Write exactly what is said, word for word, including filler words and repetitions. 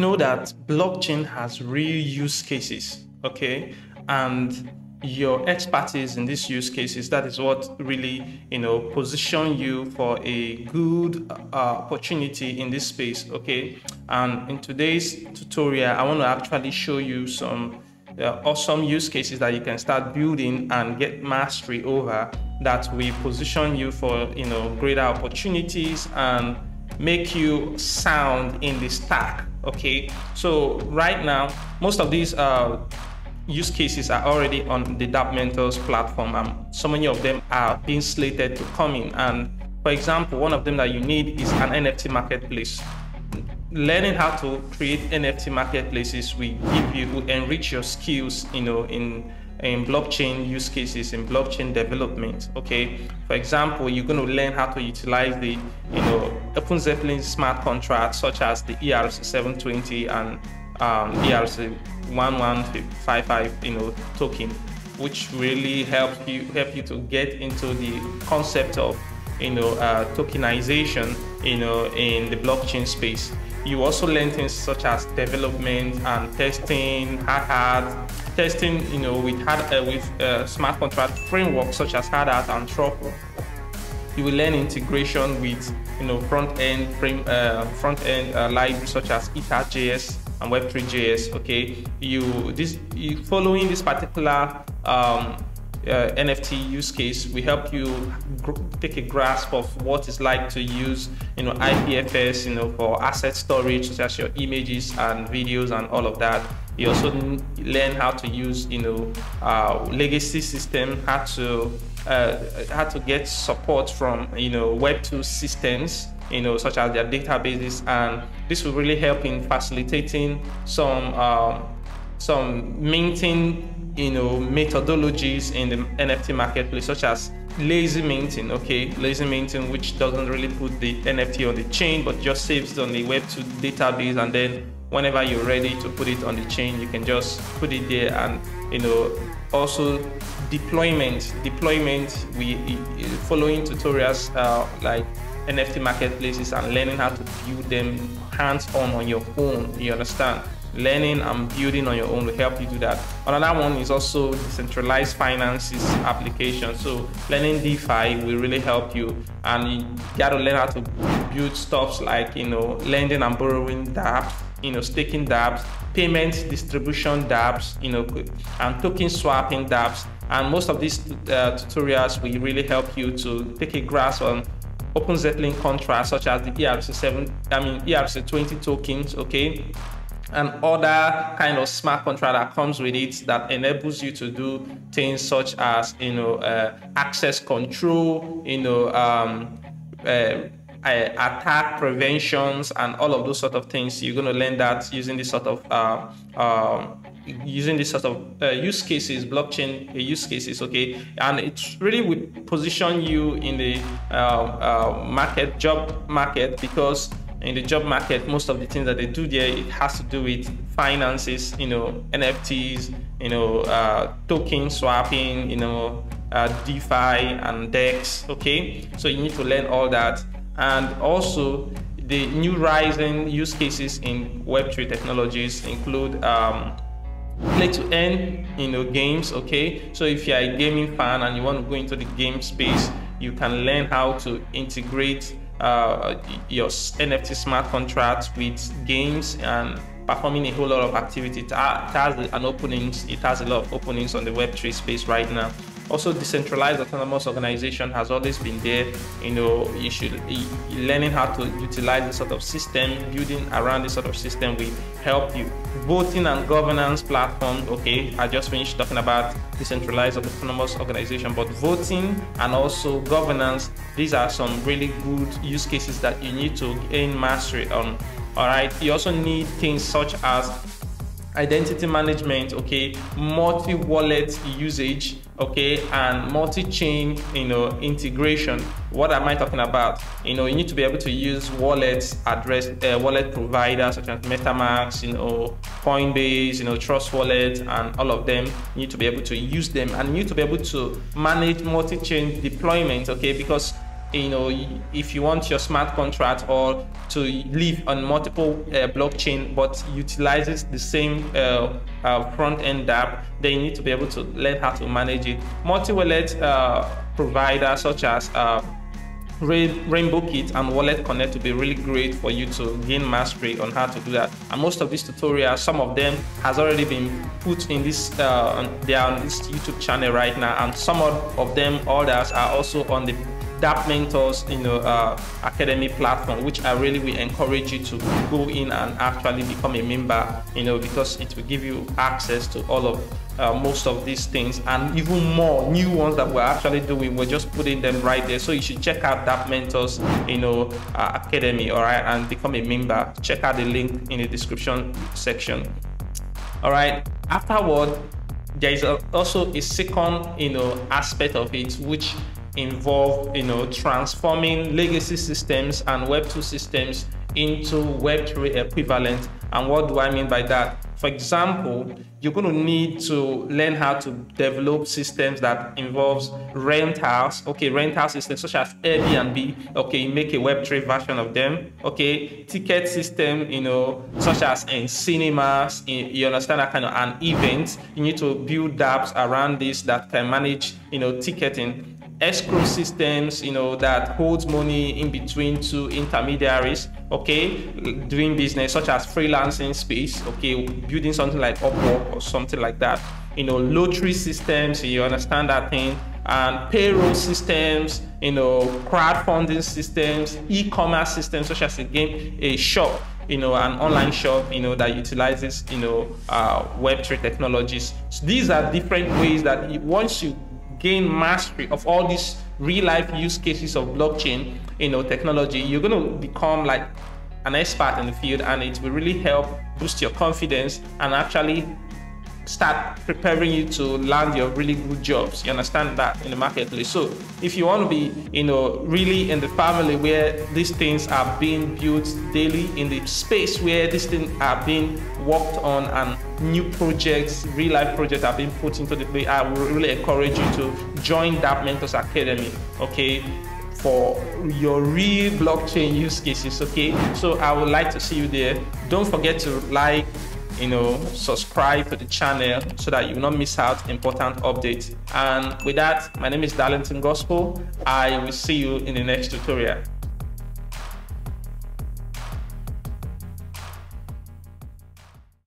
know that blockchain has real use cases, okay? And your expertise in these use cases, that is what really, you know, position you for a good uh, opportunity in this space, okay? And in today's tutorial, I want to actually show you some uh, awesome use cases that you can start building and get mastery over, that will position you for, you know, greater opportunities and make you sound in the stack, okay? So right now, most of these uh, use cases are already on the Dapp Mentors platform, and so many of them are being slated to come in. And for example, one of them that you need is an N F T marketplace. Learning how to create N F T marketplaces will give you, will enrich your skills, you know, in in blockchain use cases, in blockchain development, okay? For example, you're going to learn how to utilize the, you know, Open Zeppelin smart contracts such as the E R C seven twenty and um, E R C eleven fifty-five, you know, token, which really helps you, help you to get into the concept of, you know, uh, tokenization, you know, in the blockchain space. You also learn things such as development and testing, Hardhat, testing, you know, with hard, uh, with uh, smart contract frameworks such as Hardhat and Truffle. You will learn integration with, you know, front end frame, uh, front end uh, libraries such as Ether J S and Web three J S. Okay, you this you following this particular um, Uh, N F T use case will help you take a grasp of what it's like to use, you know, I P F S, you know, for asset storage, such as your images and videos and all of that. You also learn how to use, you know, uh, legacy system, how to uh, how to get support from, you know, Web two systems, you know, such as their databases, and this will really help in facilitating some um, some minting, you know, methodologies in the N F T marketplace, such as lazy minting, okay? Lazy minting, which doesn't really put the N F T on the chain, but just saves it on the Web two database, and then whenever you're ready to put it on the chain, you can just put it there. And, you know, also deployment, deployment, we following tutorials uh, like N F T marketplaces and learning how to build them hands-on on your own, you understand? Learning and building on your own will help you do that. Another one is also decentralized finances application. So learning DeFi will really help you, and you got to learn how to build stuffs like, you know, lending and borrowing dApps, you know, staking dApps, payment distribution dApps, you know, and token swapping dApps. And most of these uh, tutorials will really help you to take a grasp on Open Zeppelin contracts such as the E R C seven, I mean E R C twenty tokens, okay? And other kind of smart contract that comes with it that enables you to do things such as, you know, uh, access control, you know, um, uh, attack preventions, and all of those sort of things. You're going to learn that using this sort of uh, uh, using this sort of uh, use cases, blockchain use cases, okay? And it really would position you in the uh, uh, market, job market, because in the job market, most of the things that they do there, it has to do with finances, you know, N F Ts, you know, uh, token swapping, you know, uh, DeFi and DEX, okay? So you need to learn all that. And also, the new rising use cases in Web three technologies include um, play-to-earn, you know, games, okay? So if you're a gaming fan and you want to go into the game space, you can learn how to integrate Uh, your N F T smart contracts with games and performing a whole lot of activity. It has an openings. It has a lot of openings on the Web three space right now. Also, decentralized autonomous organization has always been there. You know, you should learning how to utilize this sort of system, building around this sort of system will help you. Voting and governance platform. Okay, I just finished talking about decentralized autonomous organization, but voting and also governance, these are some really good use cases that you need to gain mastery on. All right, you also need things such as identity management, okay, multi-wallet usage, okay, and multi-chain, you know, integration. What am I talking about? You know, you need to be able to use wallets, address, uh, wallet providers such as Metamask, you know, Coinbase, you know, Trust Wallet, and all of them. You need to be able to use them, and you need to be able to manage multi-chain deployment, okay, because you know, if you want your smart contract or to live on multiple uh, blockchain but utilizes the same uh, uh, front-end dapp, then you need to be able to learn how to manage it. Multi-wallet uh, providers such as uh, Rainbowkit and Wallet Connect will be really great for you to gain mastery on how to do that. And most of these tutorials, some of them has already been put in this, uh, they are on this YouTube channel right now, and some of them, others are also on the Dapp Mentors, you know, uh, academy platform, which I really will encourage you to go in and actually become a member, you know, because it will give you access to all of uh, most of these things and even more new ones that we're actually doing. We're just putting them right there, so you should check out Dapp Mentors, you know, uh, academy, all right, and become a member. Check out the link in the description section. All right. Afterward, there is also a second, you know, aspect of it, which involve, you know, transforming legacy systems and web two systems into web three equivalent. And what do I mean by that? For example, you're going to need to learn how to develop systems that involves rentals, okay, rental systems such as Airbnb, okay, make a web three version of them, okay, ticket system, you know, such as in cinemas, in, you understand, that kind of an event. You need to build dApps around this that can manage, you know, ticketing. Escrow systems, you know, that holds money in between two intermediaries, okay, doing business such as freelancing space, okay, building something like Upwork or something like that, you know, lottery systems, you understand that thing, and payroll systems, you know, crowdfunding systems, e-commerce systems such as a game, a shop, you know, an online shop, you know, that utilizes, you know, uh, web three technologies. So these are different ways that you, once you gain mastery of all these real-life use cases of blockchain, you know, technology, you're going to become like an expert in the field, and it will really help boost your confidence and actually start preparing you to land your really good jobs. You understand that in the marketplace. So if you want to be, you know, really in the family where these things are being built daily, in the space where these things are being worked on and new projects, real life projects are being put into the play, I will really encourage you to join Dapp Mentors Academy, okay, for your real blockchain use cases, okay? So I would like to see you there. Don't forget to like, you know, subscribe to the channel so that you will not miss out important updates. And with that, my name is Darlington Gospel. I will see you in the next tutorial.